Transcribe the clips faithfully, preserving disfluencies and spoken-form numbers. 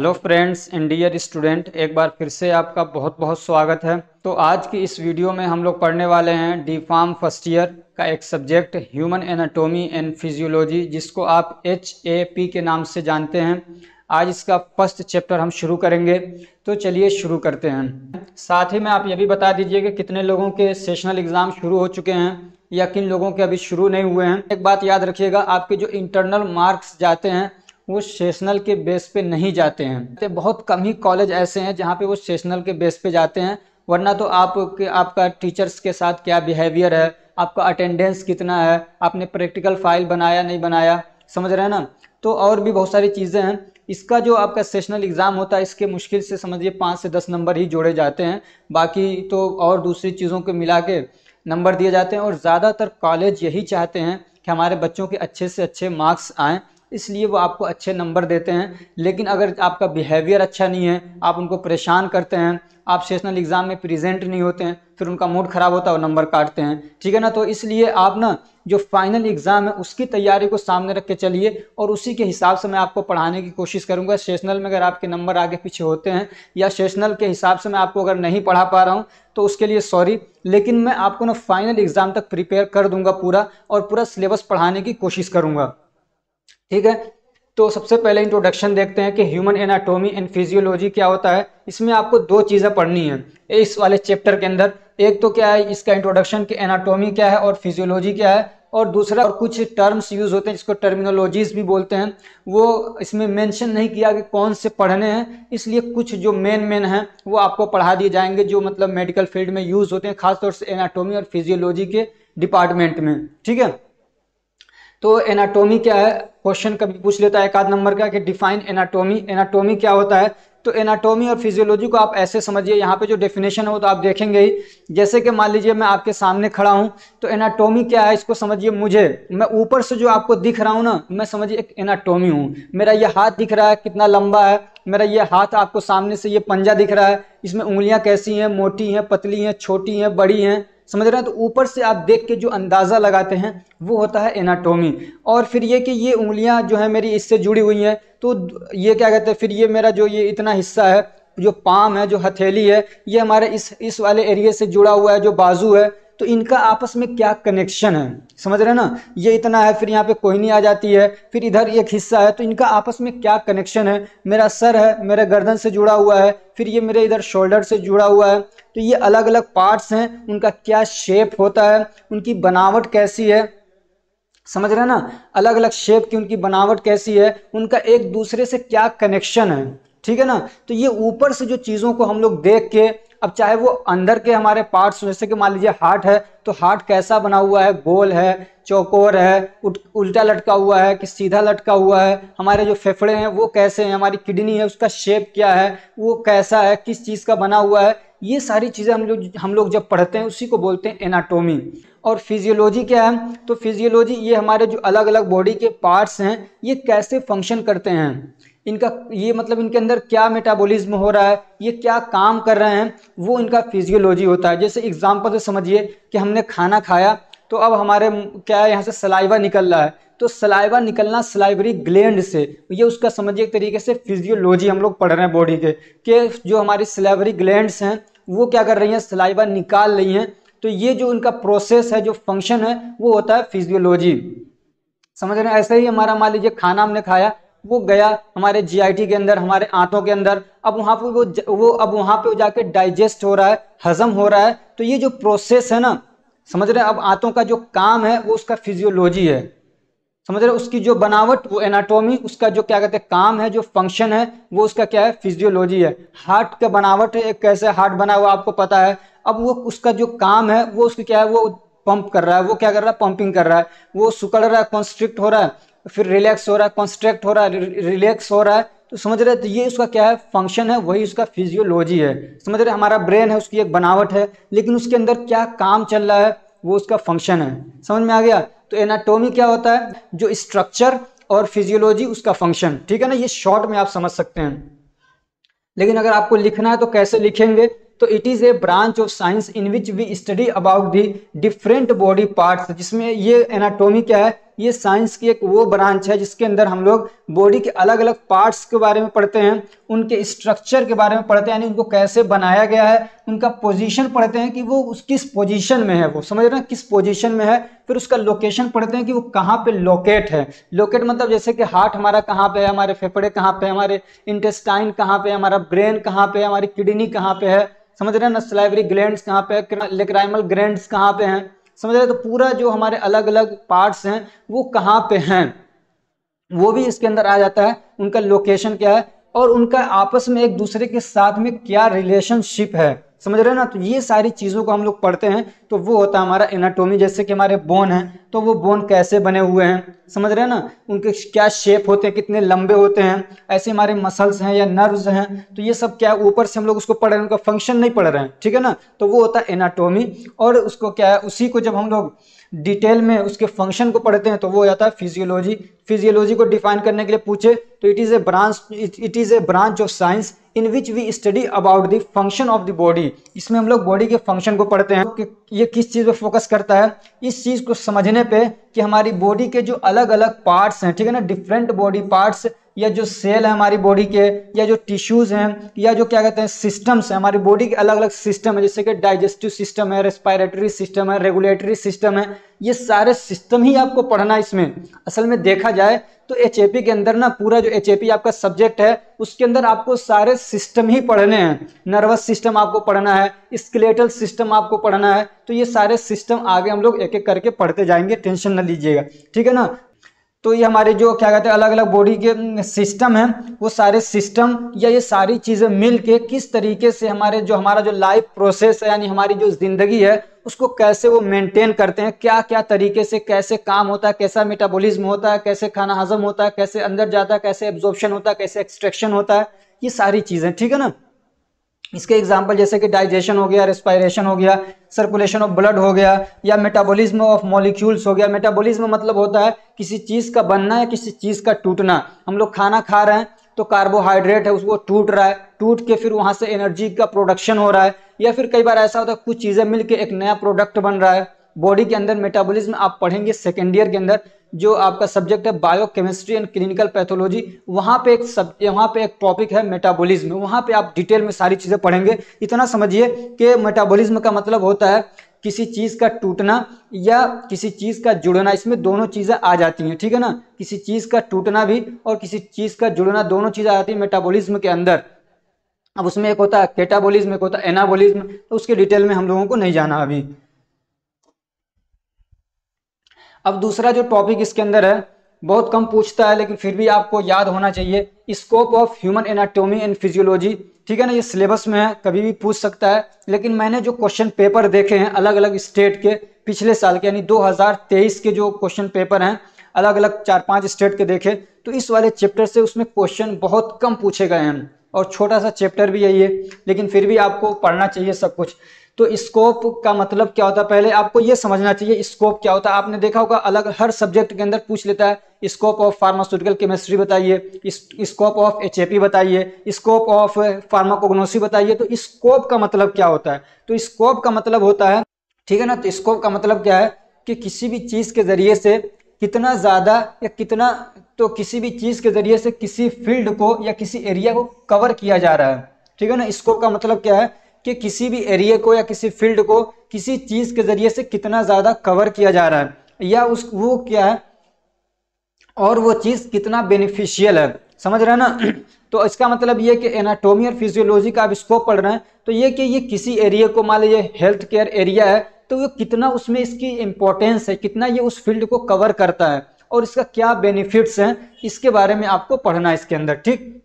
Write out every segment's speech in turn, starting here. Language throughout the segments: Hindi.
Hello friends and dear student, एक बार फिर से आपका बहुत बहुत स्वागत है। तो आज की इस वीडियो में हम लोग पढ़ने वाले हैं डी फार्म फर्स्ट ईयर का एक subject human anatomy and physiology, जिसको आप एच ए पी के नाम से जानते हैं। आज इसका फर्स्ट चैप्टर हम शुरू करेंगे, तो चलिए शुरू करते हैं। साथ ही में आप ये भी बता दीजिए कि कितने लोगों के सेशनल एग्ज़ाम शुरू हो चुके हैं या किन लोगों के अभी शुरू नहीं हुए हैं। एक बात याद रखिएगा, आपके जो इंटरनल मार्क्स जाते हैं वो सेशनल के बेस पे नहीं जाते हैं। तो बहुत कम ही कॉलेज ऐसे हैं जहाँ पे वो सेशनल के बेस पे जाते हैं, वरना तो आप के, आपका टीचर्स के साथ क्या बिहेवियर है, आपका अटेंडेंस कितना है, आपने प्रैक्टिकल फाइल बनाया नहीं बनाया, समझ रहे हैं ना। तो और भी बहुत सारी चीज़ें हैं। इसका जो आपका सेशनल एग्ज़ाम होता है, इसके मुश्किल से समझिए पाँच से दस नंबर ही जोड़े जाते हैं, बाकी तो और दूसरी चीज़ों को मिला के नंबर दिए जाते हैं। और ज़्यादातर कॉलेज यही चाहते हैं कि हमारे बच्चों के अच्छे से अच्छे मार्क्स आएँ, इसलिए वो आपको अच्छे नंबर देते हैं। लेकिन अगर आपका बिहेवियर अच्छा नहीं है, आप उनको परेशान करते हैं, आप सेशनल एग्ज़ाम में प्रेजेंट नहीं होते हैं, फिर उनका मूड ख़राब होता है और नंबर काटते हैं, ठीक है ना। तो इसलिए आप ना जो फाइनल एग्ज़ाम है उसकी तैयारी को सामने रख के चलिए, और उसी के हिसाब से मैं आपको पढ़ाने की कोशिश करूंगा। सेशनल में अगर आपके नंबर आगे पीछे होते हैं या सेशनल के हिसाब से मैं आपको अगर नहीं पढ़ा पा रहा हूं तो उसके लिए सॉरी, लेकिन मैं आपको ना फाइनल एग्ज़ाम तक प्रिपेयर कर दूंगा पूरा, और पूरा सिलेबस पढ़ाने की कोशिश करूँगा, ठीक है। तो सबसे पहले इंट्रोडक्शन देखते हैं कि ह्यूमन एनाटोमी एंड फिजियोलॉजी क्या होता है। इसमें आपको दो चीज़ें पढ़नी हैं इस वाले चैप्टर के अंदर। एक तो क्या है इसका इंट्रोडक्शन कि एनाटोमी क्या है और फिजियोलॉजी क्या है, और दूसरा और कुछ टर्म्स यूज़ होते हैं जिसको टर्मिनोलॉजीज भी बोलते हैं, वो इसमें मेंशन नहीं किया कि कौन से पढ़ने हैं, इसलिए कुछ जो मेन मेन हैं वो आपको पढ़ा दिए जाएंगे, जो मतलब मेडिकल फील्ड में यूज़ होते हैं, खासतौर से एनाटोमी और फिजियोलॉजी के डिपार्टमेंट में, ठीक है। तो एनाटोमी क्या है, क्वेश्चन कभी पूछ लेता है एक आध नंबर का कि डिफाइन एनाटोमी, एनाटोमी क्या होता है। तो एनाटोमी और फिजियोलॉजी को आप ऐसे समझिए, यहाँ पे जो डेफिनेशन हो तो आप देखेंगे ही। जैसे कि मान लीजिए मैं आपके सामने खड़ा हूँ, तो एनाटोमी क्या है इसको समझिए, मुझे मैं ऊपर से जो आपको दिख रहा हूँ ना, मैं समझिए एक एनाटोमी हूँ। मेरा ये हाथ दिख रहा है कितना लंबा है, मेरा ये हाथ आपको सामने से ये पंजा दिख रहा है, इसमें उंगलियाँ कैसी हैं, मोटी हैं, पतली हैं, छोटी हैं, बड़ी हैं, समझ रहे हैं। तो ऊपर से आप देख के जो अंदाज़ा लगाते हैं वो होता है एनाटोमी। और फिर ये कि ये उंगलियां जो है मेरी इससे जुड़ी हुई हैं, तो ये क्या कहते हैं, फिर ये मेरा जो ये इतना हिस्सा है, जो पाम है, जो हथेली है, ये हमारे इस इस वाले एरिया से जुड़ा हुआ है, जो बाजू है, तो इनका आपस में क्या कनेक्शन है, समझ रहे हैं ना। ये इतना है, फिर यहाँ पे कोहनी आ जाती है, फिर इधर एक हिस्सा है, तो इनका आपस में क्या कनेक्शन है। मेरा सर है, मेरा गर्दन से जुड़ा हुआ है, फिर ये मेरे इधर शोल्डर से जुड़ा हुआ है, तो ये अलग अलग पार्ट्स हैं, उनका क्या शेप होता है, उनकी बनावट कैसी है, समझ रहे हैं ना। अलग अलग शेप की उनकी बनावट कैसी है, उनका एक दूसरे से क्या कनेक्शन है, ठीक है ना। तो ये ऊपर से जो चीज़ों को हम लोग देख के, अब चाहे वो अंदर के हमारे पार्ट्स, जैसे कि मान लीजिए हार्ट है, तो हार्ट कैसा बना हुआ है, गोल है, चौकोर है, उल्टा लटका हुआ है कि सीधा लटका हुआ है, हमारे जो फेफड़े हैं वो कैसे हैं, हमारी किडनी है उसका शेप क्या है, वो कैसा है, किस चीज़ का बना हुआ है, ये सारी चीज़ें हम लोग हम लोग जब पढ़ते हैं उसी को बोलते हैं एनाटोमी। और फिजियोलॉजी क्या है, तो फिजियोलॉजी ये हमारे जो अलग अलग बॉडी के पार्ट्स हैं ये कैसे फंक्शन करते हैं, इनका ये मतलब इनके अंदर क्या मेटाबॉलिज्म हो रहा है, ये क्या काम कर रहे हैं, वो इनका फिजियोलॉजी होता है। जैसे एग्जांपल से समझिए कि हमने खाना खाया, तो अब हमारे क्या है यहाँ से सलाइवा निकल रहा है, तो सलाइवा निकलना सलाइवरी ग्लैंड से, ये उसका समझिए एक तरीके से फिजियोलॉजी हम लोग पढ़ रहे हैं बॉडी के, कि जो हमारी सलाइवरी ग्लैंड्स हैं वो क्या कर रही हैं, सलाइवा निकाल रही हैं। तो ये जो उनका प्रोसेस है, जो फंक्शन है, वो होता है फिजियोलॉजी, समझ रहे हैं। ऐसे ही हमारा मान लीजिए खाना हमने खाया, वो गया हमारे जीआईटी के अंदर, हमारे आंतों के अंदर, अब वहाँ पे वो वो अब वहाँ पे जाके डाइजेस्ट हो रहा है, हजम हो रहा है। तो ये जो प्रोसेस है ना, समझ रहे हैं, अब आंतों का जो काम है वो उसका फिजियोलॉजी है, समझ रहे, उसकी जो बनावट वो एनाटोमी, उसका जो क्या कहते हैं काम है, जो फंक्शन है, वो उसका क्या है, फिजियोलॉजी है। हार्ट का बनावट है, कैसे हार्ट बना हुआ आपको पता है, अब वो उसका जो काम है वो उसकी क्या है, वो पंप कर रहा है, वो क्या कर रहा है, पंपिंग कर रहा है, वो सुकड़ रहा है, कॉन्स्ट्रिक्ट हो रहा है, फिर रिलैक्स हो रहा है, कॉन्स्ट्रैक्ट हो रहा है, रिलैक्स हो रहा है, तो समझ रहे। तो ये उसका क्या है, फंक्शन है, वही उसका फिजियोलॉजी है, समझ रहे। हमारा ब्रेन है, उसकी एक बनावट है, लेकिन उसके अंदर क्या काम चल रहा है वो उसका फंक्शन है, समझ में आ गया। तो एनाटोमी क्या होता है, जो स्ट्रक्चर, और फिजियोलॉजी उसका फंक्शन, ठीक है ना। ये शॉर्ट में आप समझ सकते हैं, लेकिन अगर आपको लिखना है तो कैसे लिखेंगे, तो it is a branch of science in which we study about the different body parts, जिसमें ये एनाटोमी क्या है, ये साइंस की एक वो ब्रांच है जिसके अंदर हम लोग बॉडी के अलग अलग पार्ट्स के बारे में पढ़ते हैं, उनके स्ट्रक्चर के बारे में पढ़ते हैं, यानी उनको कैसे बनाया गया है, उनका पोजीशन पढ़ते हैं कि वो उस किस पोजीशन में है, वो समझ रहे हैं किस पोजीशन में है। फिर उसका लोकेशन पढ़ते हैं कि वो कहाँ पे लोकेट है। लोकेट मतलब जैसे कि हार्ट हमारा कहाँ पे है, हमारे फेफड़े कहाँ पे है, हमारे इंटेस्टाइन कहाँ पे है, हमारा ब्रेन कहाँ पे है, हमारी किडनी कहाँ पे है, समझ रहे हैं ना, सलाइवरी ग्लैंड्स कहाँ पे है, लेक्राइमल ग्लैंड्स कहाँ पे हैं, समझ रहे हैं। तो पूरा जो हमारे अलग अलग पार्ट्स हैं वो कहाँ पे हैं वो भी इसके अंदर आ जाता है, उनका लोकेशन क्या है और उनका आपस में एक दूसरे के साथ में क्या रिलेशनशिप है, समझ रहे हैं ना। तो ये सारी चीज़ों को हम लोग पढ़ते हैं। तो वो होता है हमारा एनाटोमी, जैसे कि हमारे बोन हैं तो वो बोन कैसे बने हुए हैं, समझ रहे हैं ना, उनके क्या शेप होते हैं, कितने लंबे होते हैं। ऐसे हमारे मसल्स हैं या नर्व्स हैं, तो ये सब क्या ऊपर से हम लोग उसको पढ़ रहे हैं, उनका फंक्शन नहीं पढ़ रहे हैं, ठीक है ना। तो वो होता है एनाटोमी। और उसको क्या है, उसी को जब हम लोग डिटेल में उसके फंक्शन को पढ़ते हैं तो वो हो जाता है फिजियोलॉजी। फिजियोलॉजी को डिफाइन करने के लिए पूछे तो it is a branch it is a branch of science in which we study about the function of the body. इसमें हम लोग बॉडी के फंक्शन को पढ़ते हैं कि ये किस चीज़ पे फोकस करता है, इस चीज़ को समझने पे कि हमारी बॉडी के जो अलग अलग पार्ट्स हैं, ठीक है ना, डिफरेंट बॉडी पार्ट्स या जो सेल है हमारी बॉडी के, या जो टिश्यूज़ हैं, या जो क्या कहते हैं सिस्टम्स हैं, हमारी बॉडी के अलग अलग सिस्टम है, जैसे कि डाइजेस्टिव सिस्टम है, रेस्पिरेटरी सिस्टम है, रेगुलेटरी सिस्टम है, ये सारे सिस्टम ही आपको पढ़ना है। इसमें असल में देखा जाए तो एच ए पी के अंदर ना पूरा जो एच ए पी आपका सब्जेक्ट है उसके अंदर आपको सारे सिस्टम ही पढ़ने हैं। नर्वस सिस्टम आपको पढ़ना है, स्केलेटल सिस्टम आपको पढ़ना है, तो ये सारे सिस्टम आगे हम लोग एक एक करके पढ़ते जाएंगे, टेंशन ना लीजिएगा, ठीक है ना। तो ये हमारे जो क्या कहते हैं अलग अलग बॉडी के सिस्टम हैं, वो सारे सिस्टम या ये सारी चीज़ें मिल के किस तरीके से हमारे जो हमारा जो लाइफ प्रोसेस है, यानी हमारी जो ज़िंदगी है उसको कैसे वो मेंटेन करते हैं, क्या क्या तरीके से कैसे काम होता है, कैसा मेटाबॉलिज्म होता है, कैसे खाना हजम होता है, कैसे अंदर जाता है, कैसे एब्जॉर्प्शन होता है, कैसे एक्सट्रैक्शन होता है, ये सारी चीज़ें, ठीक है ना। इसके एग्जाम्पल जैसे कि डाइजेशन हो गया, रेस्पिरेशन हो गया, सर्कुलेशन ऑफ ब्लड हो गया, या मेटाबॉलिज्म ऑफ मॉलिक्यूल्स हो गया। मेटाबॉलिज्म मतलब होता है किसी चीज़ का बनना या किसी चीज़ का टूटना। हम लोग खाना खा रहे हैं तो कार्बोहाइड्रेट है उसको टूट रहा है, टूट के फिर वहाँ से एनर्जी का प्रोडक्शन हो रहा है, या फिर कई बार ऐसा होता है कुछ चीज़ें मिल के एक नया प्रोडक्ट बन रहा है। बॉडी के अंदर मेटाबॉलिज्म आप पढ़ेंगे सेकेंड ईयर के अंदर, जो आपका सब्जेक्ट है बायोकेमिस्ट्री एंड क्लिनिकल पैथोलॉजी, वहाँ पे एक सब वहाँ पे एक टॉपिक है मेटाबॉलिज्म, वहाँ पे आप डिटेल में सारी चीज़ें पढ़ेंगे। इतना समझिए कि मेटाबॉलिज्म का मतलब होता है किसी चीज़ का टूटना या किसी चीज़ का जुड़ना, इसमें दोनों चीज़ें आ जाती हैं, ठीक है ना। किसी चीज़ का टूटना भी और किसी चीज़ का जुड़ना, दोनों चीज़ें आ जाती है मेटाबॉलिज्म के अंदर। अब उसमें एक होता है कैटाबॉलिज्म, एक होता है एनाबॉलिज्म, तो उसके डिटेल में हम लोगों को नहीं जाना अभी। अब दूसरा जो टॉपिक इसके अंदर है, बहुत कम पूछता है लेकिन फिर भी आपको याद होना चाहिए, scope of human anatomy and physiology, ठीक है ना। ये सिलेबस में है, कभी भी पूछ सकता है, लेकिन मैंने जो क्वेश्चन पेपर देखे हैं अलग अलग स्टेट के पिछले साल के, यानी दो हज़ार तेईस के जो क्वेश्चन पेपर हैं अलग अलग चार पाँच स्टेट के देखे, तो इस वाले चैप्टर से उसमें क्वेश्चन बहुत कम पूछे गए हैं और छोटा सा चैप्टर भी यही है, लेकिन फिर भी आपको पढ़ना चाहिए सब कुछ। तो स्कोप का मतलब क्या होता है, पहले आपको ये समझना चाहिए स्कोप क्या होता है। आपने देखा होगा अलग हर सब्जेक्ट के अंदर पूछ लेता है, स्कोप ऑफ फार्मास्यूटिकल केमिस्ट्री बताइए, स्कोप ऑफ एचएपी बताइए, स्कोप ऑफ फार्माकोग्नोसी बताइए। तो स्कोप का मतलब क्या होता है, तो स्कोप का मतलब होता है, ठीक है ना। तो स्कोप का मतलब क्या है कि किसी भी चीज़ के ज़रिए से कितना ज़्यादा या कितना, तो किसी भी चीज़ के ज़रिए से किसी फील्ड को या किसी एरिया को कवर किया जा रहा है, ठीक है ना। स्कोप का मतलब क्या है कि किसी भी एरिया को या किसी फील्ड को किसी चीज़ के ज़रिए से कितना ज़्यादा कवर किया जा रहा है, या उस वो क्या है और वो चीज़ कितना बेनिफिशियल है, समझ रहे हैं ना। तो इसका मतलब ये कि एनाटॉमी और फिजियोलॉजी का आप स्कोप पढ़ रहे हैं, तो ये कि ये किसी एरिया को, मान लीजिए हेल्थ केयर एरिया है, तो वो कितना उसमें इसकी इम्पोर्टेंस है, कितना ये उस फील्ड को कवर करता है और इसका क्या बेनिफिट्स हैं, इसके बारे में आपको पढ़ना है इसके अंदर, ठीक।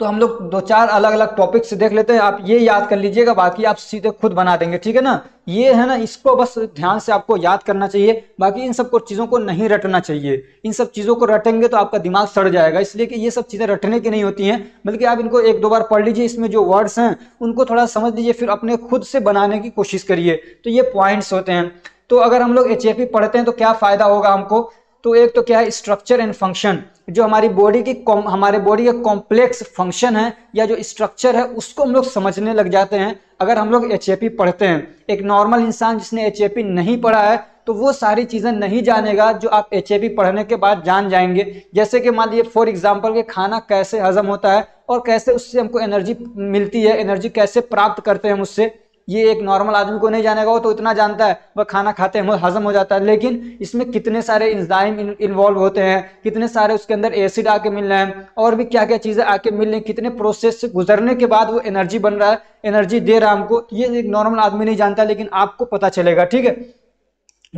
तो हम लोग दो चार अलग अलग टॉपिक से देख लेते हैं, आप ये याद कर लीजिएगा, बाकी आप सीधे खुद बना देंगे, ठीक है ना। ये है ना, इसको बस ध्यान से आपको याद करना चाहिए, बाकी इन सब को चीज़ों को नहीं रटना चाहिए। इन सब चीज़ों को रटेंगे तो आपका दिमाग सड़ जाएगा, इसलिए कि ये सब चीज़ें रटने की नहीं होती हैं, बल्कि आप इनको एक दो बार पढ़ लीजिए, इसमें जो वर्ड्स हैं उनको थोड़ा समझ लीजिए, फिर अपने खुद से बनाने की कोशिश करिए। तो ये पॉइंट्स होते हैं। तो अगर हम लोग एच ए पी पढ़ते हैं तो क्या फ़ायदा होगा हमको, तो एक तो क्या है स्ट्रक्चर एंड फंक्शन, जो हमारी बॉडी की हमारे बॉडी के कॉम्प्लेक्स फंक्शन है या जो स्ट्रक्चर है उसको हम लोग समझने लग जाते हैं अगर हम लोग एच ए पी पढ़ते हैं। एक नॉर्मल इंसान जिसने एच ए पी नहीं पढ़ा है तो वो सारी चीज़ें नहीं जानेगा जो आप एच ए पी पढ़ने के बाद जान जाएंगे। जैसे कि मान लीजिए फॉर एग्जाम्पल कि खाना कैसे हजम होता है और कैसे उससे हमको एनर्जी मिलती है, एनर्जी कैसे प्राप्त करते हैं हम उससे। ये एक नॉर्मल आदमी को नहीं जानेगा, वो तो इतना जानता है वह खाना खाते हैं हजम हो जाता है, लेकिन इसमें कितने सारे इंजाइम इन्वॉल्व होते हैं, कितने सारे उसके अंदर एसिड आके मिल रहे हैं और भी क्या क्या चीज़ें आके मिल रही हैं, कितने प्रोसेस से गुजरने के बाद वो एनर्जी बन रहा है, एनर्जी दे रहा है हमको। ये एक नॉर्मल आदमी नहीं जानता, लेकिन आपको पता चलेगा। ठीक है,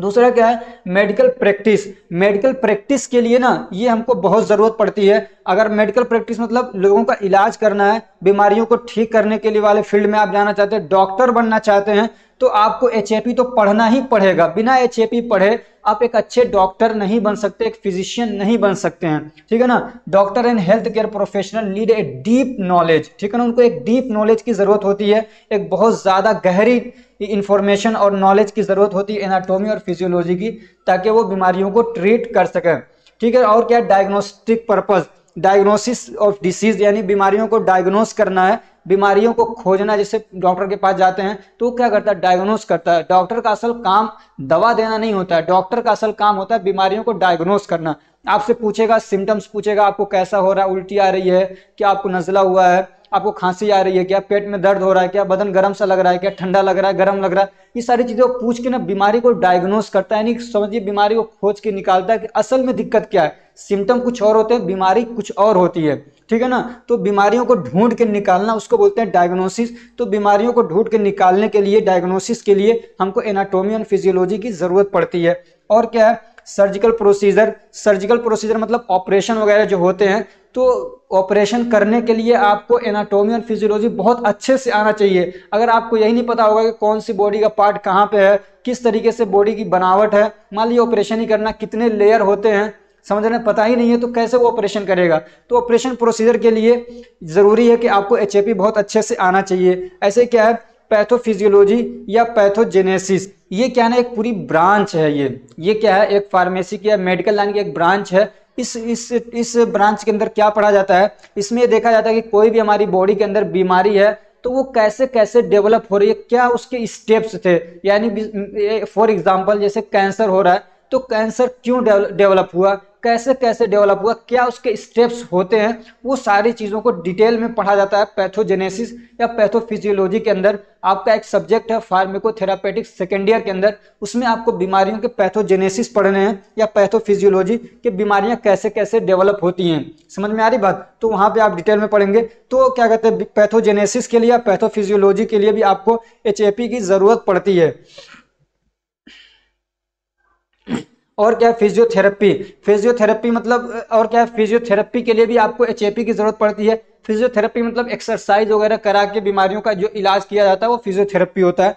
दूसरा क्या है, मेडिकल प्रैक्टिस। मेडिकल प्रैक्टिस के लिए ना ये हमको बहुत ज़रूरत पड़ती है। अगर मेडिकल प्रैक्टिस मतलब लोगों का इलाज करना है, बीमारियों को ठीक करने के लिए वाले फील्ड में आप जाना चाहते हैं, डॉक्टर बनना चाहते हैं, तो आपको एच ए पी तो पढ़ना ही पड़ेगा। बिना एच ए पी पढ़े आप एक अच्छे डॉक्टर नहीं बन सकते, एक फिजिशियन नहीं बन सकते हैं। ठीक है ना, doctor and health care professional need a deep knowledge. ठीक है ना, उनको एक डीप नॉलेज की ज़रूरत होती है, एक बहुत ज़्यादा गहरी इन्फॉर्मेशन और नॉलेज की ज़रूरत होती है एनाटॉमी और फिजियोलॉजी की, ताकि वो बीमारियों को ट्रीट कर सकें। ठीक है, और क्या diagnostic purpose, diagnosis of disease यानी बीमारियों को डायग्नोस करना है, बीमारियों को खोजना। जैसे डॉक्टर के पास जाते हैं तो क्या करता है, डायग्नोस करता है। डॉक्टर का असल काम दवा देना नहीं होता है, डॉक्टर का असल काम होता है बीमारियों को डायग्नोस करना। आपसे पूछेगा, सिम्टम्स पूछेगा, आपको कैसा हो रहा है, उल्टी आ रही है क्या, आपको नज़ला हुआ है, आपको खांसी आ रही है क्या, पेट में दर्द हो रहा है क्या, बदन गर्म सा लग रहा है क्या, ठंडा लग रहा है, गर्म लग रहा है, ये सारी चीज़ों को पूछ के ना बीमारी को डायग्नोस करता है, यानी समझिए बीमारी को खोज के निकालता है कि असल में दिक्कत क्या है। सिम्टम कुछ और होते हैं, बीमारी कुछ और होती है। ठीक है ना, तो बीमारियों को ढूंढ के निकालना, उसको बोलते हैं डायग्नोसिस। तो बीमारियों को ढूंढ के निकालने के लिए, डायग्नोसिस के लिए हमको एनाटॉमी और फिजियोलॉजी की ज़रूरत पड़ती है। और क्या है, सर्जिकल प्रोसीजर। सर्जिकल प्रोसीजर मतलब ऑपरेशन वगैरह जो होते हैं, तो ऑपरेशन करने के लिए आपको एनाटॉमी और फिजियोलॉजी बहुत अच्छे से आना चाहिए। अगर आपको यही नहीं पता होगा कि कौन सी बॉडी का पार्ट कहाँ पे है, किस तरीके से बॉडी की बनावट है, मान लीजिए ऑपरेशन ही करना, कितने लेयर होते हैं समझ रहे, पता ही नहीं है, तो कैसे वो ऑपरेशन करेगा। तो ऑपरेशन प्रोसीजर के लिए ज़रूरी है कि आपको एच ए पी बहुत अच्छे से आना चाहिए। ऐसे क्या है, पैथोफिजियोलॉजी या पैथोजेनेसिस, ये क्या ना एक पूरी ब्रांच है। ये ये क्या है, एक फार्मेसी की या मेडिकल लाइन की एक ब्रांच है। इस इस इस ब्रांच के अंदर क्या पढ़ा जाता है, इसमें ये देखा जाता है कि कोई भी हमारी बॉडी के अंदर बीमारी है तो वो कैसे कैसे डेवलप हो रही है, क्या उसके स्टेप्स थे। यानी फॉर एग्जाम्पल जैसे कैंसर हो रहा है तो कैंसर क्यों डेवलप हुआ, कैसे कैसे डेवलप हुआ, क्या उसके स्टेप्स होते हैं, वो सारी चीज़ों को डिटेल में पढ़ा जाता है पैथोजेनेसिस या पैथोफिजियोलॉजी के अंदर। आपका एक सब्जेक्ट है फार्माकोथेरापेटिक सेकेंड ईयर के अंदर, उसमें आपको बीमारियों के पैथोजेनेसिस पढ़ने हैं या पैथोफिजियोलॉजी के, बीमारियां कैसे कैसे डेवलप होती हैं। समझ में आ रही बात, तो वहाँ पर आप डिटेल में पढ़ेंगे। तो क्या कहते हैं, पैथोजेनेसिस के लिए या पैथोफिजियोलॉजी के लिए भी आपको एच ए पी की ज़रूरत पड़ती है। और क्या है, फिजियोथेरेपी। फिजियोथेरेपी मतलब, और क्या है, फिजियोथेरेपी के लिए भी आपको एच ए पी की ज़रूरत पड़ती है। फिजियोथेरेपी मतलब एक्सरसाइज वगैरह करा के बीमारियों का जो इलाज किया जाता है वो फिजियोथेरेपी होता है।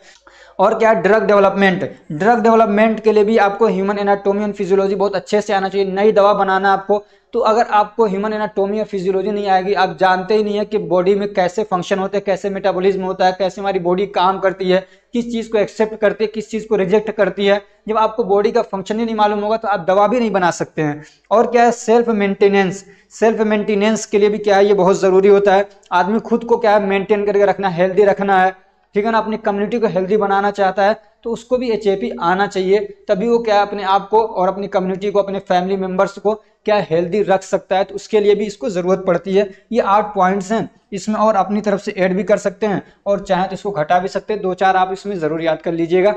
और क्या है, ड्रग डेवलपमेंट। ड्रग डेवलपमेंट के लिए भी आपको ह्यूमन एनाटॉमी एंड फिजियोलॉजी बहुत अच्छे से आना चाहिए। नई दवा बनाना आपको, तो अगर आपको ह्यूमन एनाटॉमी और फिजियोलॉजी नहीं आएगी, आप जानते ही नहीं है कि बॉडी में कैसे फंक्शन होते हैं, कैसे मेटाबॉलिज्म होता है, कैसे हमारी बॉडी काम करती है, किस चीज़ को एक्सेप्ट करती है, किस चीज़ को रिजेक्ट करती है, जब आपको बॉडी का फंक्शन ही नहीं मालूम होगा तो आप दवा भी नहीं बना सकते हैं। और क्या है, सेल्फ मेंटेनेंस। सेल्फ मेंटेनेंस के लिए भी क्या है, ये बहुत ज़रूरी होता है। आदमी खुद को क्या है मेंटेन करके रखना, हेल्दी रखना है। ठीक है ना, अपनी कम्युनिटी को हेल्दी बनाना चाहता है तो उसको भी एच ए पी आना चाहिए, तभी वो क्या है अपने आप को और अपनी कम्युनिटी को, अपने फैमिली मेम्बर्स को क्या हेल्दी रख सकता है। तो उसके लिए भी इसको ज़रूरत पड़ती है। ये आठ पॉइंट्स हैं इसमें, और अपनी तरफ से ऐड भी कर सकते हैं और चाहें तो इसको घटा भी सकते हैं। दो चार आप इसमें ज़रूर याद कर लीजिएगा।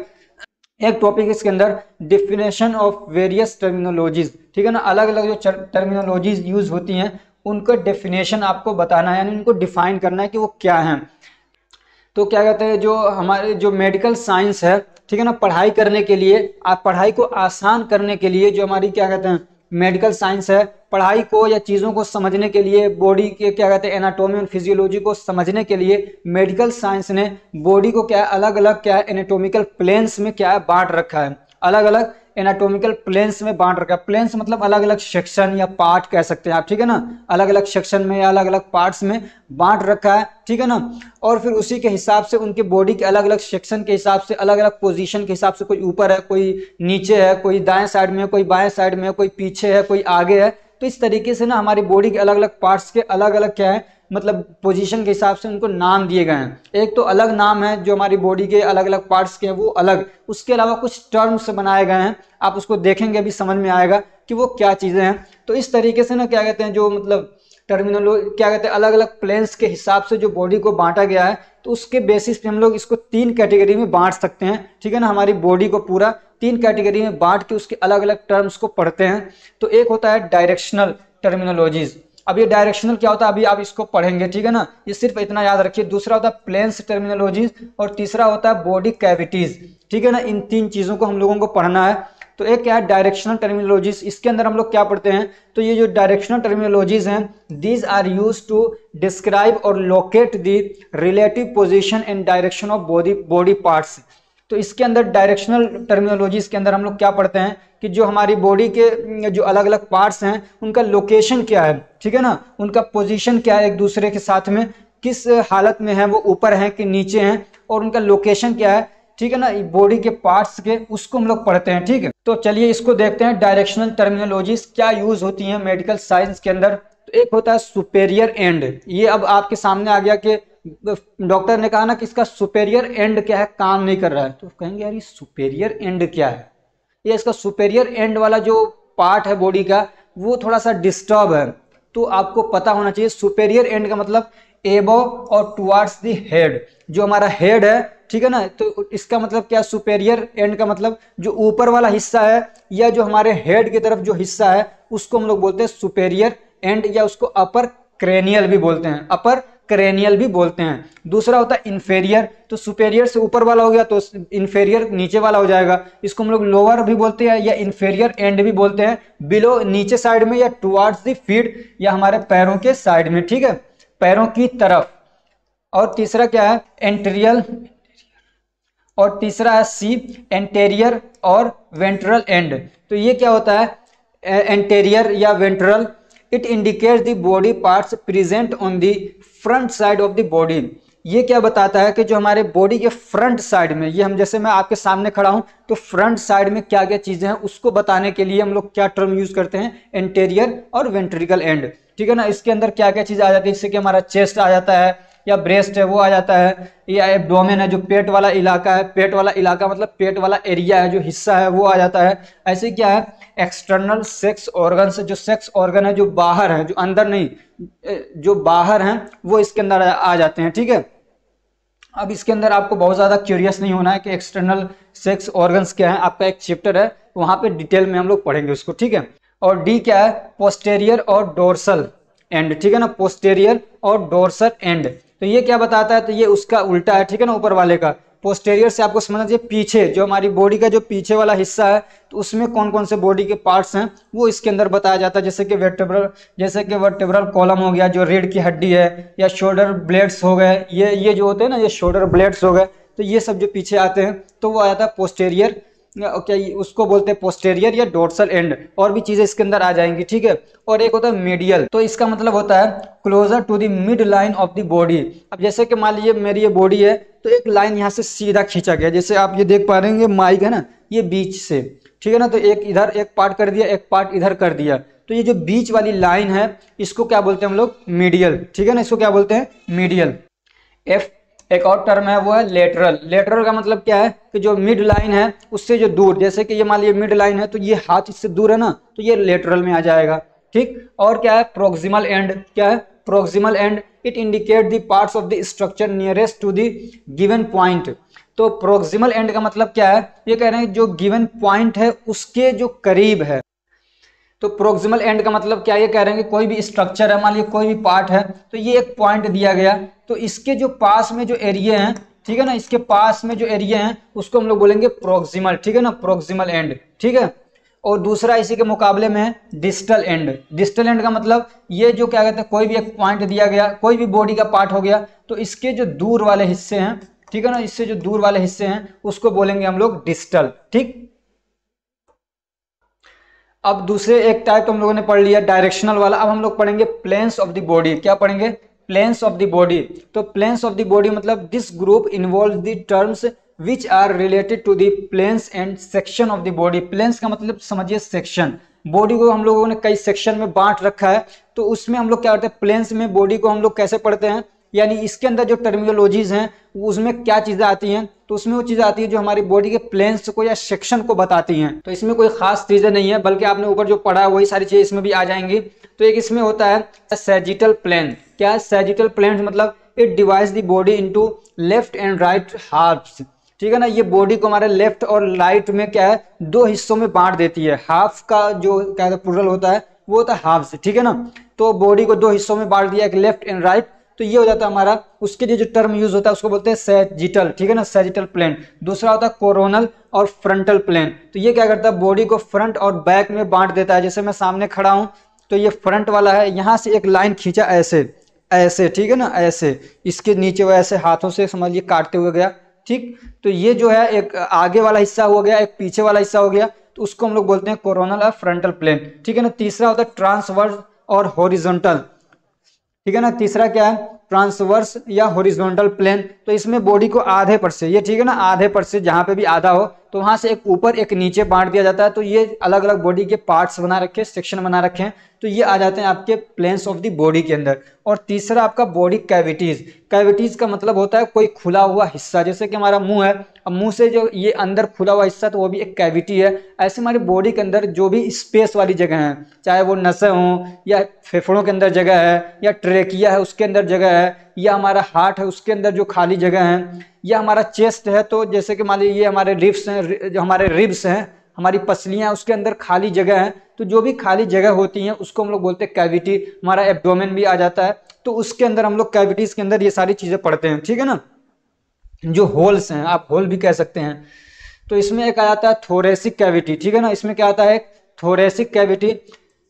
एक टॉपिक इसके अंदर डिफिनेशन ऑफ वेरियस टर्मिनोलॉजीज़। ठीक है ना, अलग अलग जो टर्मिनोलॉजीज़ यूज़ होती हैं उनका डेफिनेशन आपको बताना है, यानी उनको डिफाइन करना है कि वो क्या हैं। तो क्या कहते हैं, जो हमारे जो मेडिकल साइंस है, ठीक है ना, पढ़ाई करने के लिए, आप पढ़ाई को आसान करने के लिए जो हमारी क्या कहते हैं मेडिकल साइंस है, पढ़ाई को या चीज़ों को समझने के लिए, बॉडी के क्या कहते हैं एनाटॉमी और फिजियोलॉजी को समझने के लिए मेडिकल साइंस ने बॉडी को क्या है अलग अलग क्या है एनाटॉमिकल प्लेन्स में क्या है बांट रखा है। अलग अलग एनाटॉमिकल प्लेन्स में बांट रखा है। प्लेन्स मतलब अलग अलग सेक्शन या पार्ट कह सकते हैं आप। ठीक है ना, अलग अलग सेक्शन में या अलग अलग पार्ट्स में बांट रखा है। ठीक है ना, और फिर उसी के हिसाब से उनके बॉडी के अलग अलग सेक्शन के हिसाब से, अलग अलग पोजीशन के हिसाब से, कोई ऊपर है, कोई नीचे है, कोई दाएं साइड में है, कोई बाएं साइड में है, कोई पीछे है, कोई आगे है। तो इस तरीके से ना हमारी बॉडी के अलग अलग पार्ट्स के अलग अलग क्या है मतलब पोजीशन के हिसाब से उनको नाम दिए गए हैं। एक तो अलग नाम है जो हमारी बॉडी के अलग अलग पार्ट्स के हैं, वो अलग, उसके अलावा कुछ टर्म्स बनाए गए हैं, आप उसको देखेंगे भी समझ में आएगा कि वो क्या चीज़ें हैं। तो इस तरीके से ना क्या कहते हैं जो मतलब टर्मिनोलॉजी क्या कहते हैं अलग अलग प्लेन्स के हिसाब से जो बॉडी को बांटा गया है, तो उसके बेसिस पे हम लोग इसको तीन कैटेगरी में बांट सकते हैं, ठीक है ना। हमारी बॉडी को पूरा तीन कैटेगरी में बांट के उसके अलग अलग टर्म्स को पढ़ते हैं। तो एक होता है डायरेक्शनल टर्मिनोलॉजीज। अब ये डायरेक्शनल क्या होता है अभी आप इसको पढ़ेंगे, ठीक है ना, ये सिर्फ इतना याद रखिए। दूसरा होता है प्लेन्स टर्मिनोलॉजीज और तीसरा होता है बॉडी कैविटीज, ठीक है ना। इन तीन चीज़ों को हम लोगों को पढ़ना है। तो एक क्या है डायरेक्शनल टर्मिनोलॉजीज, इसके अंदर हम लोग क्या पढ़ते हैं, तो ये जो डायरेक्शनल टर्मिनोलॉजीज हैं, these are use to describe और locate the relative position and direction of body body parts. तो इसके अंदर डायरेक्शनल टर्मिनोलॉजीज के अंदर हम लोग क्या पढ़ते हैं कि जो हमारी बॉडी के जो अलग अलग पार्ट्स हैं उनका लोकेशन क्या है, ठीक है ना, उनका पोजीशन क्या है एक दूसरे के साथ में, किस हालत में है, वो ऊपर हैं कि नीचे हैं, और उनका लोकेशन क्या है, ठीक है ना, बॉडी के पार्ट्स के, उसको हम लोग पढ़ते हैं, ठीक है। तो चलिए इसको देखते हैं डायरेक्शनल टर्मिनोलॉजीज क्या यूज होती हैं मेडिकल साइंस के अंदर। तो एक होता है सुपेरियर एंड। ये अब आपके सामने आ गया कि डॉक्टर ने कहा ना कि इसका सुपेरियर एंड क्या है, काम नहीं कर रहा है, तो कहेंगे यार ये सुपेरियर एंड क्या है, ये इसका सुपेरियर एंड वाला जो पार्ट है बॉडी का वो थोड़ा सा डिस्टर्ब है। तो आपको पता होना चाहिए सुपेरियर एंड का मतलब एबव और टुवार्ड्स दी हेड, जो हमारा हेड है, ठीक है ना, तो इसका मतलब क्या, सुपेरियर एंड का मतलब जो ऊपर वाला हिस्सा है या जो हमारे हेड की तरफ जो हिस्सा है उसको हम लोग बोलते हैं सुपेरियर एंड, या उसको अपर क्रेनियल भी बोलते हैं, अपर क्रेनियल भी बोलते हैं। दूसरा होता है इन्फेरियर, तो सुपेरियर से ऊपर वाला हो गया तो इन्फेरियर नीचे वाला हो जाएगा, इसको हम लोग लोअर भी बोलते हैं या इन्फेरियर एंड भी बोलते हैं, बिलो नीचे साइड में या टुवार्ड्स दी फीट या हमारे पैरों के साइड में, ठीक है, पैरों की तरफ। और तीसरा क्या है एंटीरियल, और तीसरा है सी एंटेरियर और वेंट्रल एंड। तो ये क्या होता है एंटेरियर या ventral, it indicates the body parts present on the front side of the body. ये क्या बताता है कि जो हमारे बॉडी के फ्रंट साइड में, ये हम जैसे मैं आपके सामने खड़ा हूं तो फ्रंट साइड में क्या क्या चीज़ें हैं उसको बताने के लिए हम लोग क्या टर्म यूज़ करते हैं, एंटेरियर और वेंट्रिकल एंड, ठीक है ना। इसके अंदर क्या क्या चीज़ें आ जाती है, जैसे कि हमारा चेस्ट आ जाता है या ब्रेस्ट है वो आ जाता है, या एब्डोमेन है जो पेट वाला इलाका है, पेट वाला इलाका मतलब पेट वाला एरिया है जो हिस्सा है वो आ जाता है। ऐसे क्या है एक्सटर्नल सेक्स ऑर्गन, से जो सेक्स ऑर्गन है जो बाहर है, जो अंदर नहीं जो बाहर हैं वो इसके अंदर आ जाते हैं, ठीक है। अब इसके अंदर आपको बहुत ज़्यादा क्यूरियस नहीं होना है कि एक्सटर्नल सेक्स ऑर्गन्स क्या है, आपका एक चैप्टर है वहाँ पर डिटेल में हम लोग पढ़ेंगे उसको, ठीक है। और डी क्या है पोस्टेरियर और डोर्सल एंड, ठीक है ना, पोस्टेरियर और डोर्सल एंड। तो ये क्या बताता है, तो ये उसका उल्टा है, ठीक है ना, ऊपर वाले का। पोस्टेरियर से आपको समझना चाहिए पीछे, जो हमारी बॉडी का जो पीछे वाला हिस्सा है तो उसमें कौन कौन से बॉडी के पार्ट्स हैं वो इसके अंदर बताया जाता है, जैसे कि वर्टेब्रल जैसे कि वर्टेब्रल कॉलम हो गया जो रीढ़ की हड्डी है, या शोल्डर ब्लेड्स हो गए, ये ये जो होते हैं ना ये शोल्डर ब्लेड्स हो गए, तो ये सब जो पीछे आते हैं तो वो आ जाता है पोस्टेरियर, ओके okay, उसको बोलते हैं पोस्टेरियर या डोर्सल एंड। और भी चीज़ें इसके अंदर आ जाएंगी, ठीक है। और एक होता है मीडियल, तो इसका मतलब होता है closer to the mid line of the body. अब जैसे कि मान लीजिए मेरी ये बॉडी है तो एक लाइन यहाँ से सीधा खींचा गया, जैसे आप ये देख पा रहे हैं ये माइक है ना ये बीच से, ठीक है ना, तो एक इधर एक पार्ट कर दिया एक पार्ट इधर कर दिया, तो ये जो बीच वाली लाइन है इसको क्या बोलते हैं हम लोग मीडियल, ठीक है ना, इसको क्या बोलते हैं मीडियल। एफ एक और टर्म है वो है लेटरल। लेटरल का मतलब क्या है कि जो मिड लाइन है उससे जो दूर, जैसे कि ये मान लीजिए मिड लाइन है तो ये हाथ इससे दूर है ना तो ये लेटरल में आ जाएगा, ठीक। और क्या है प्रोक्सिमल एंड, क्या है proximal end, it indicate the parts of the structure nearest to the given point. तो प्रोक्सिमल एंड का मतलब क्या है, ये कह रहे हैं जो गिवन पॉइंट है उसके जो करीब है। तो प्रोक्सिमल एंड का मतलब क्या, ये कह रहे हैं कि कोई भी स्ट्रक्चर है मान लीजिए कोई भी पार्ट है तो ये एक पॉइंट दिया गया तो इसके जो पास में जो एरिया हैं, ठीक है ना, इसके पास में जो एरिया हैं उसको हम लोग बोलेंगे प्रोक्सिमल, ठीक है ना, प्रोक्सिमल एंड, ठीक है। और दूसरा इसी के मुकाबले में है डिस्टल एंड। डिस्टल एंड का मतलब ये जो क्या कहते हैं कोई भी एक पॉइंट दिया गया कोई भी बॉडी का पार्ट हो गया तो इसके जो दूर वाले हिस्से हैं, ठीक है ना, इससे जो दूर वाले हिस्से हैं उसको बोलेंगे हम लोग डिस्टल, ठीक। अब दूसरे एक टाइप तो हम लोगों ने पढ़ लिया डायरेक्शनल वाला, अब हम लोग पढ़ेंगे प्लेन्स ऑफ द बॉडी। क्या पढ़ेंगे, प्लेन्स ऑफ द बॉडी। तो प्लेन्स ऑफ द बॉडी मतलब this group involve the terms which are related to the planes and section of the body. Planes का मतलब समझिए सेक्शन, बॉडी को हम लोगों ने कई सेक्शन में बांट रखा है, तो उसमें हम लोग क्या करते हैं प्लेन्स में बॉडी को हम लोग कैसे पढ़ते हैं, यानी इसके अंदर जो टर्मिनोलॉजीज हैं उसमें क्या चीज़ें आती हैं, तो उसमें वो चीज़ें आती हैं जो हमारी बॉडी के प्लेन्स को या सेक्शन को बताती हैं। तो इसमें कोई खास चीज़ें नहीं है, बल्कि आपने ऊपर जो पढ़ा है वही सारी चीज़ें इसमें भी आ जाएंगी। तो एक इसमें होता है सैजिटल प्लेन। क्या है सैजिटल प्लेन? मतलब it divides the body into left and right halves, ठीक है ना। ये बॉडी को हमारे लेफ्ट और राइट में क्या है दो हिस्सों में बांट देती है। हाफ का जो क्या है प्लूरल होता है वो होता है हाफ्स, ठीक है ना। तो बॉडी को दो हिस्सों में बांट दिया, एक लेफ्ट एंड राइट, तो ये हो जाता है हमारा, उसके लिए जो टर्म यूज होता है उसको बोलते हैं सैजिटल, ठीक है ना, सैजिटल प्लेन। दूसरा होता है कोरोनल और फ्रंटल प्लेन। तो ये क्या करता है बॉडी को फ्रंट और बैक में बांट देता है। जैसे मैं सामने खड़ा हूँ तो ये फ्रंट वाला है, यहाँ से एक लाइन खींचा ऐसे ऐसे, ठीक है ना, ऐसे इसके नीचे वो ऐसे हाथों से समझिए काटते हुए गया, ठीक। तो ये जो है एक आगे वाला हिस्सा हो गया, एक पीछे वाला हिस्सा हो गया, तो उसको हम लोग बोलते हैं कोरोनल और फ्रंटल प्लेन, ठीक है ना। तीसरा होता है ट्रांसवर्स और हॉरिजॉन्टल, ठीक है ना। तीसरा क्या है ट्रांसवर्स या हॉरिजॉन्टल प्लेन। तो इसमें बॉडी को आधे पर से, ये ठीक है ना, आधे पर से जहाँ पे भी आधा हो तो वहाँ से एक ऊपर एक नीचे बांट दिया जाता है। तो ये अलग अलग बॉडी के पार्ट्स बना रखे, सेक्शन बना रखे हैं, तो ये आ जाते हैं आपके प्लेन्स ऑफ द बॉडी के अंदर। और तीसरा आपका बॉडी कैविटीज़। कैविटीज़ का मतलब होता है कोई खुला हुआ हिस्सा, जैसे कि हमारा मुंह है, अब मुंह से जो ये अंदर खुला हुआ हिस्सा तो वो भी एक कैविटी है। ऐसे हमारी बॉडी के अंदर जो भी स्पेस वाली जगह है, चाहे वो नसें हों या फेफड़ों के अंदर जगह है, या ट्रेकिया है उसके अंदर जगह है, या हमारा हार्ट है उसके अंदर जो खाली जगह है, या हमारा चेस्ट है, तो जैसे कि मान लीजिए ये हमारे रिब्स हैं, जो हमारे रिब्स हैं, हमारी पसलियाँ उसके अंदर खाली जगह हैं, तो जो भी खाली जगह होती हैं उसको हम लोग बोलते हैं कैविटी। हमारा एब्डोमेन भी आ जाता है, तो उसके अंदर हम लोग कैविटीज़ के अंदर ये सारी चीज़ें पढ़ते हैं, ठीक है ना। जो होल्स हैं, आप होल भी कह सकते हैं। तो इसमें एक आ जाता है थोरेसिक कैविटी, ठीक है ना। इसमें क्या आता है थोरेसिक कैविटी,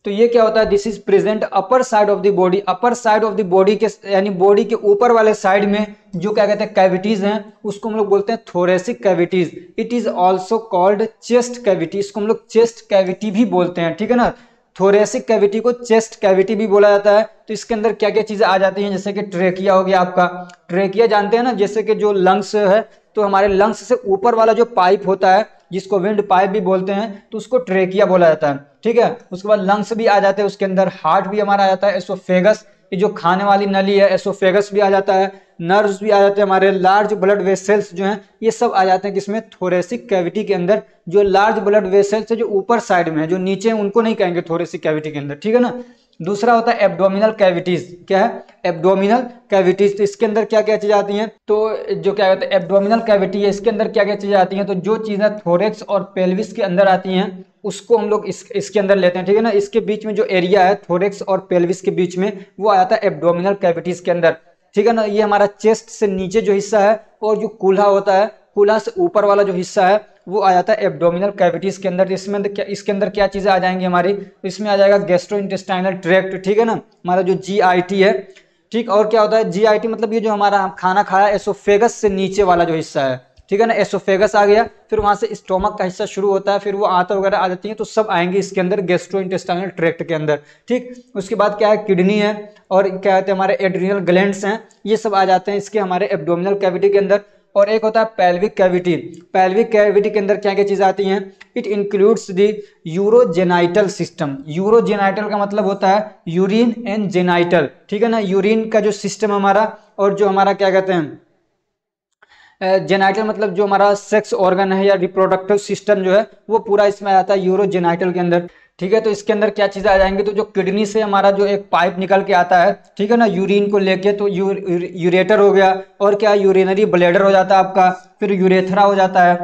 तो ये क्या होता है this is present upper side of the body. Upper side of the body के यानी बॉडी के ऊपर वाले साइड में जो क्या कहते हैं कैविटीज हैं उसको हम लोग बोलते हैं thoracic cavities. It is also called chest cavity, इसको हम लोग चेस्ट कैविटी भी बोलते हैं, ठीक है ना। थोरेसिक कैविटी को चेस्ट कैविटी भी बोला जाता है। तो इसके अंदर क्या क्या चीज़ें आ जाती हैं, जैसे कि ट्रेकिया हो गया आपका, ट्रेकिया जानते हैं ना, जैसे कि जो लंग्स है, तो हमारे लंग्स से ऊपर वाला जो पाइप होता है जिसको विंड पाइप भी बोलते हैं, तो उसको ट्रेकिया बोला जाता है, ठीक है। उसके बाद लंग्स भी आ जाते हैं, उसके अंदर हार्ट भी हमारा आ जाता है, एसोफेगस, ये जो खाने वाली नली है एसोफेगस भी आ जाता है, नर्व्स भी आ जाते हैं, हमारे लार्ज ब्लड वेसल्स जो हैं ये सब आ जाते हैं किसमें, थोरेसिक कैविटी के अंदर। जो लार्ज ब्लड वेसल्स है जो ऊपर साइड में है, जो नीचे हैं, उनको नहीं कहेंगे थोरेसिक कैविटी के अंदर, ठीक है ना। दूसरा होता है एब्डोमिनल कैविटीज़। क्या है एब्डोमिनल कैविटीज़, तो इसके अंदर क्या क्या चीज़ें आती हैं, तो जो क्या कहते हैं एब्डोमिनल कैविटी है, इसके अंदर क्या क्या चीज़ें आती हैं, तो जो चीज़ें थोरेक्स और पेल्विस के अंदर आती हैं उसको हम लोग इस इसके अंदर लेते हैं, ठीक है ना। इसके बीच में जो एरिया है थोरेक्स और पेल्विस के बीच में, वो आ जाता है एब्डोमिनल कैविटीज़ के अंदर, ठीक है ना। ये हमारा चेस्ट से नीचे जो हिस्सा है, और जो कूल्हा होता है, कूल्हा से ऊपर वाला जो हिस्सा है वो आ जाता है एब्डोमिनल कैविटीज़ के अंदर। इसमें क्या इसके अंदर क्या चीज़ें आ जाएंगी हमारी, इसमें आ जाएगा गैस्ट्रोइंटेस्टाइनल ट्रैक्ट, ठीक है ना, हमारा जो जीआईटी है, ठीक। और क्या होता है जीआईटी मतलब ये जो हमारा खाना खाया, एसोफेगस से नीचे वाला जो हिस्सा है, ठीक है ना, एसोफेगस आ गया, फिर वहाँ से स्टोमक का हिस्सा शुरू होता है, फिर वो आंत वगैरह आ जाती है, तो सब आएंगे इसके अंदर गैस्ट्रोइंटेस्टाइनल ट्रैक्ट के अंदर, ठीक। उसके बाद क्या है किडनी है, और क्या होते हैं हमारे एड्रिनल ग्लैंड्स हैं, ये सब आ जाते हैं इसके हमारे एब्डोमिनल कैविटी के अंदर। और एक होता है पैल्विक कैविटी। पैल्विक कैविटी के अंदर क्या क्या चीज़ें आती हैं, it includes the urogenital system. Urogenital का मतलब होता है यूरिन एंड जेनाइटल, ठीक है ना, यूरिन का जो सिस्टम हमारा, और जो हमारा क्या कहते हैं जेनाइटल मतलब जो हमारा सेक्स ऑर्गन है या रिप्रोडक्टिव सिस्टम जो है वो पूरा इसमें आ जाता है यूरोजेनाइटल के अंदर, ठीक है। तो इसके अंदर क्या चीज़ें आ जाएंगी, तो जो किडनी से हमारा जो एक पाइप निकल के आता है, ठीक है ना, यूरिन को लेके, तो यू, यू, यूरेटर हो गया, और क्या यूरिनरी ब्लैडर हो जाता है आपका, फिर यूरेथ्रा हो जाता है,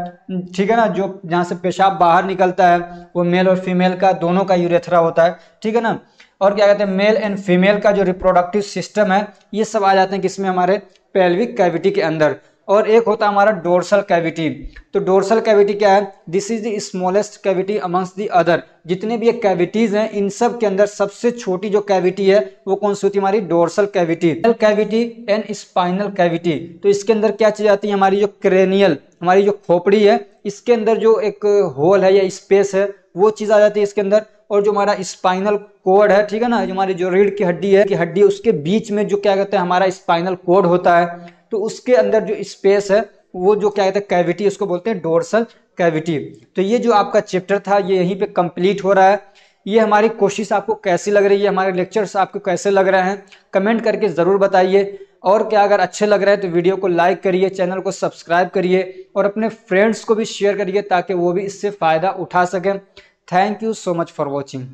ठीक है ना, जो जहाँ से पेशाब बाहर निकलता है वो मेल और फीमेल का दोनों का यूरेथ्रा होता है, ठीक है ना। और क्या कहते हैं मेल एंड फीमेल का जो रिप्रोडक्टिव सिस्टम है ये सब आ जाते हैं किसमें, हमारे पेल्विक कैविटी के अंदर। और एक होता है हमारा डोर्सल कैविटी। तो डोर्सल कैविटी क्या है, this is the smallest cavity amongst the other. जितने भी ये कैविटीज़ हैं इन सब के अंदर सबसे छोटी जो कैविटी है वो कौन सी होती है हमारी, dorsal cavity. Cavity and spinal cavity, तो इसके अंदर क्या चीज़ आती है, हमारी जो क्रेनियल, हमारी जो खोपड़ी है, इसके अंदर जो एक होल है या स्पेस है वो चीज़ आ जाती है इसके अंदर। और जो हमारा स्पाइनल कोड है, ठीक है ना, जो हमारी जो रीढ़ की हड्डी है, की हड्डी उसके बीच में जो क्या कहते हैं हमारा स्पाइनल कोड होता है, तो उसके अंदर जो स्पेस है वो जो क्या कहते हैं कैविटी, उसको बोलते हैं डोर्सल कैविटी। तो ये जो आपका चैप्टर था ये यहीं पे कंप्लीट हो रहा है। ये हमारी कोशिश आपको कैसी लग रही है, हमारे लेक्चर्स आपको कैसे लग रहे हैं, कमेंट करके ज़रूर बताइए। और क्या अगर अच्छे लग रहे हैं तो वीडियो को लाइक करिए, चैनल को सब्सक्राइब करिए और अपने फ्रेंड्स को भी शेयर करिए ताकि वो भी इससे फ़ायदा उठा सकें। Thank you so much for watching.